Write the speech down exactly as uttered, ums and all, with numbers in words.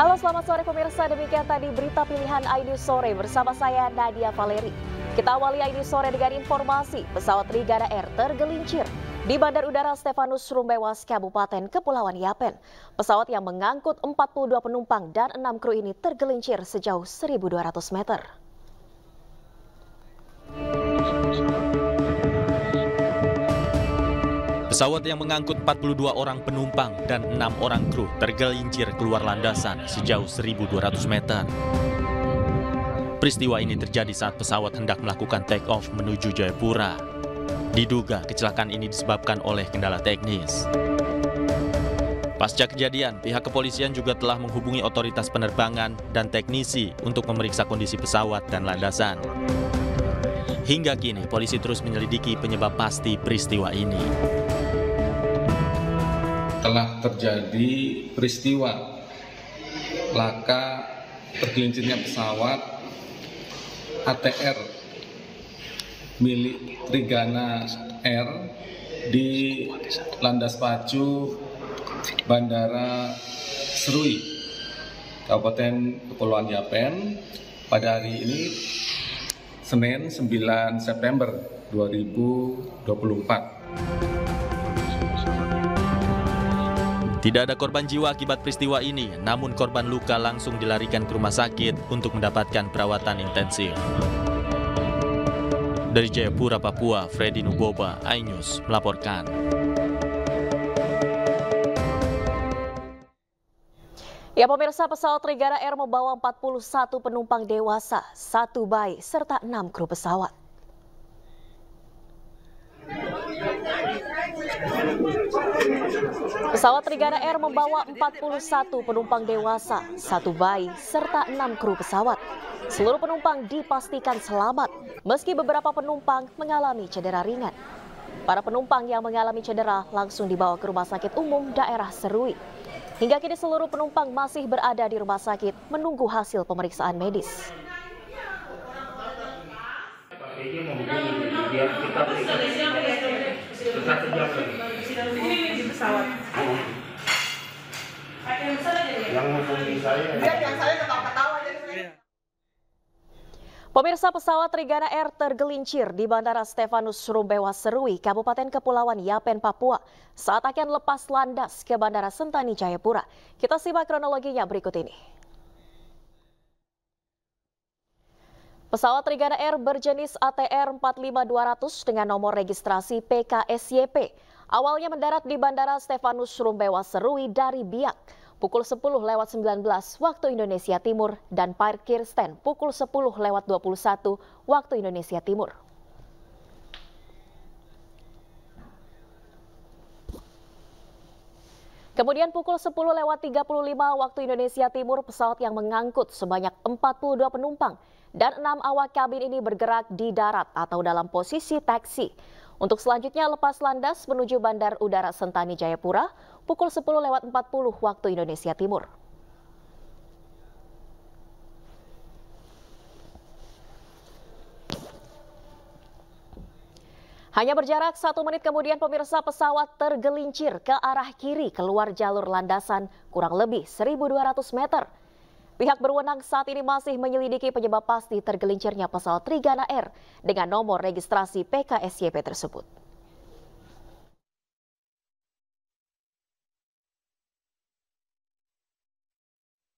Halo, selamat sore pemirsa. Demikian tadi berita pilihan I D Sore bersama saya Nadia Valeri. Kita awali I D Sore dengan informasi pesawat Trigana Air tergelincir di Bandar Udara Stefanus Rumbewas, Kabupaten Kepulauan Yapen. Pesawat yang mengangkut empat puluh dua penumpang dan enam kru ini tergelincir sejauh seribu dua ratus meter. Pesawat yang mengangkut empat puluh dua orang penumpang dan enam orang kru tergelincir keluar landasan sejauh seribu dua ratus meter. Peristiwa ini terjadi saat pesawat hendak melakukan take off menuju Jayapura. Diduga kecelakaan ini disebabkan oleh kendala teknis. Pasca kejadian, pihak kepolisian juga telah menghubungi otoritas penerbangan dan teknisi untuk memeriksa kondisi pesawat dan landasan. Hingga kini, polisi terus menyelidiki penyebab pasti peristiwa ini. Telah terjadi peristiwa laka tergelincirnya pesawat A T R milik Trigana Air di landas pacu Bandara Serui, Kabupaten Kepulauan Yapen pada hari ini Senin sembilan September dua ribu dua puluh empat. Tidak ada korban jiwa akibat peristiwa ini, namun korban luka langsung dilarikan ke rumah sakit untuk mendapatkan perawatan intensif. Dari Jayapura, Papua, Fredy Nuboba, iNews melaporkan. Ya pemirsa, pesawat Trigana Air membawa empat puluh satu penumpang dewasa, satu bayi, serta enam kru pesawat. Pesawat Trigana Air membawa empat puluh satu penumpang dewasa, satu bayi, serta enam kru pesawat. Seluruh penumpang dipastikan selamat, meski beberapa penumpang mengalami cedera ringan. Para penumpang yang mengalami cedera langsung dibawa ke Rumah Sakit Umum Daerah Serui. Hingga kini seluruh penumpang masih berada di rumah sakit menunggu hasil pemeriksaan medis. Pemirsa, pesawat Trigana Air tergelincir di Bandara Stefanus Rumbewas Serui, Kabupaten Kepulauan Yapen, Papua, saat akan lepas landas ke Bandara Sentani, Jayapura. Kita simak kronologinya berikut ini. Pesawat Trigana Air berjenis A T R empat lima dua ratus dengan nomor registrasi P K Y S P awalnya mendarat di Bandara Stefanus Rumbewas Serui dari Biak pukul sepuluh lewat sembilan belas waktu Indonesia Timur dan parkir stand pukul sepuluh lewat dua puluh satu waktu Indonesia Timur. Kemudian pukul sepuluh lewat tiga puluh lima waktu Indonesia Timur, pesawat yang mengangkut sebanyak empat puluh dua penumpang dan enam awak kabin ini bergerak di darat atau dalam posisi taksi. Untuk selanjutnya lepas landas menuju Bandar Udara Sentani, Jayapura, pukul sepuluh lewat empat puluh waktu Indonesia Timur. Hanya berjarak satu menit kemudian pemirsa, pesawat tergelincir ke arah kiri keluar jalur landasan kurang lebih seribu dua ratus meter. Pihak berwenang saat ini masih menyelidiki penyebab pasti tergelincirnya pesawat Trigana Air dengan nomor registrasi P K S Y P tersebut.